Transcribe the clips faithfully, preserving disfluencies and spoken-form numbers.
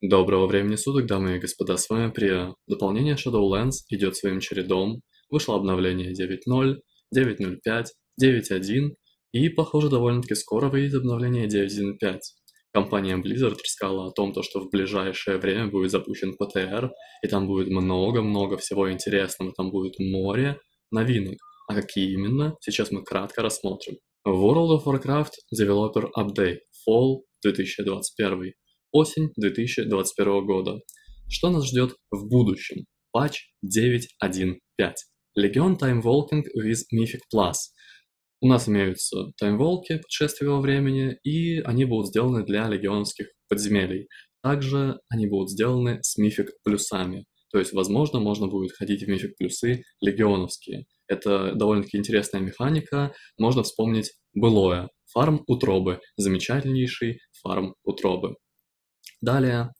Доброго времени суток, дамы и господа, с вами Прия. Дополнение Shadowlands идет своим чередом. Вышло обновление девять ноль, девять ноль пять, девять один и, похоже, довольно-таки скоро выйдет обновление девять один пять. Компания Blizzard рассказала о том, что в ближайшее время будет запущен П Т Р, и там будет много-много всего интересного, там будет море новинок. А какие именно, сейчас мы кратко рассмотрим. World of Warcraft Developer Update Fall две тысячи двадцать первый, осень две тысячи двадцать первого года. Что нас ждет в будущем? Патч девять один пять. Легион таймволкинг with Mythic Plus. У нас имеются таймволки путешествия во времени, и они будут сделаны для легионских подземелий. Также они будут сделаны с Mythic плюсами. То есть, возможно, можно будет ходить в Mythic плюсы легионовские. Это довольно-таки интересная механика, можно вспомнить былое. Фарм утробы, замечательнейший фарм утробы. Далее,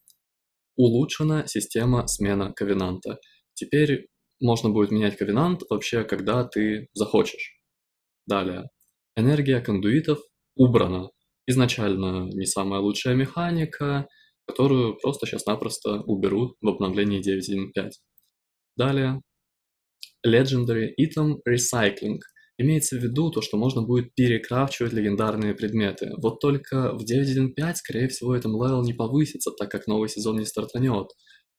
улучшена система смена ковенанта. Теперь можно будет менять ковенант вообще, когда ты захочешь. Далее, энергия кондуитов убрана. Изначально не самая лучшая механика, которую просто сейчас-напросто уберут в обновлении девять один пять. Далее, Legendary Item Recycling. Имеется в виду то, что можно будет перекрафчивать легендарные предметы. Вот только в девять один пять, скорее всего, этот левел не повысится, так как новый сезон не стартанет.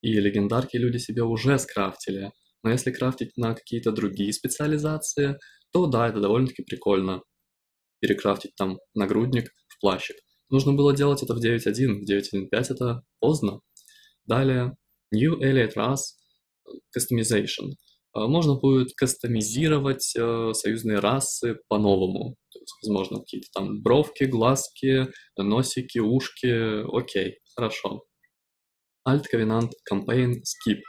И легендарки люди себе уже скрафтили. Но если крафтить на какие-то другие специализации, то да, это довольно-таки прикольно. Перекрафтить там нагрудник в плащик. Нужно было делать это в девять один. В девять один пять это поздно. Далее, New Elite Race Customization. Можно будет кастомизировать э, союзные расы по-новому. Возможно, какие-то там бровки, глазки, носики, ушки. Окей, хорошо. Alt Covenant Campaign Skip.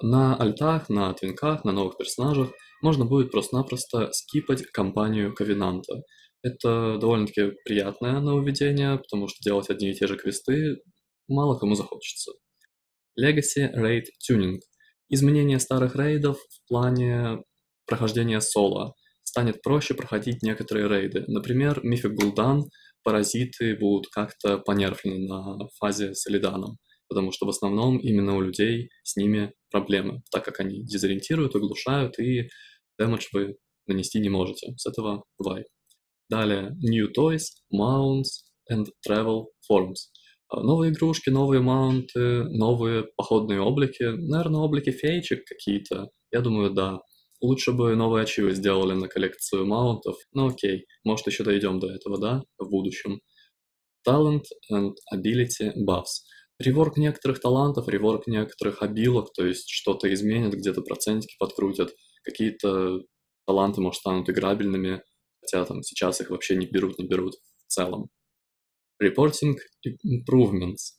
На альтах, на твинках, на новых персонажах можно будет просто-напросто скипать кампанию Ковенанта. Это довольно-таки приятное нововведение, потому что делать одни и те же квесты мало кому захочется. Legacy Raid Tuning. Изменение старых рейдов в плане прохождения соло. Станет проще проходить некоторые рейды. Например, Мифик Гул'дан, паразиты будут как-то понерфлены на фазе с Элиданом, потому что в основном именно у людей с ними проблемы, так как они дезориентируют, оглушают, и дэмэдж вы нанести не можете. С этого вайп. Далее, New Toys, Mounts and Travel Forms. Новые игрушки, новые маунты, новые походные облики. Наверное, облики феечек какие-то. Я думаю, да. Лучше бы новые ачивы сделали на коллекцию маунтов. Но окей, может, еще дойдем до этого, да, в будущем. Talent and Ability Buffs. Реворк некоторых талантов, реворк некоторых абилок, то есть что-то изменят, где-то процентики подкрутят. Какие-то таланты, может, станут играбельными, хотя там сейчас их вообще не берут, не берут в целом. Reporting Improvements.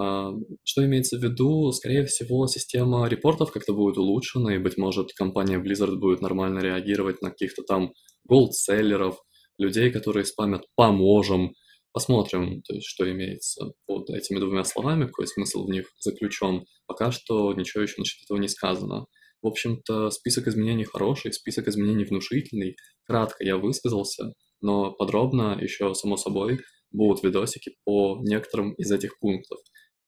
Что имеется в виду? Скорее всего, система репортов как-то будет улучшена, и, быть может, компания Blizzard будет нормально реагировать на каких-то там голдселлеров, людей, которые спамят «поможем». Посмотрим, то есть, что имеется под этими двумя словами, какой смысл в них заключен. Пока что ничего еще насчет этого не сказано. В общем-то, список изменений хороший, список изменений внушительный. Кратко я высказался, но подробно еще, само собой, будут видосики по некоторым из этих пунктов.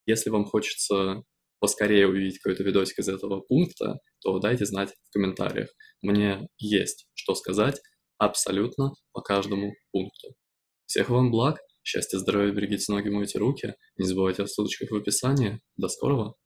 Если вам хочется поскорее увидеть какой-то видосик из этого пункта, то дайте знать в комментариях. Мне есть что сказать абсолютно по каждому пункту. Всех вам благ, счастья, здоровья, берегите ноги, мойте руки, не забывайте о ссылочках в описании. До скорого!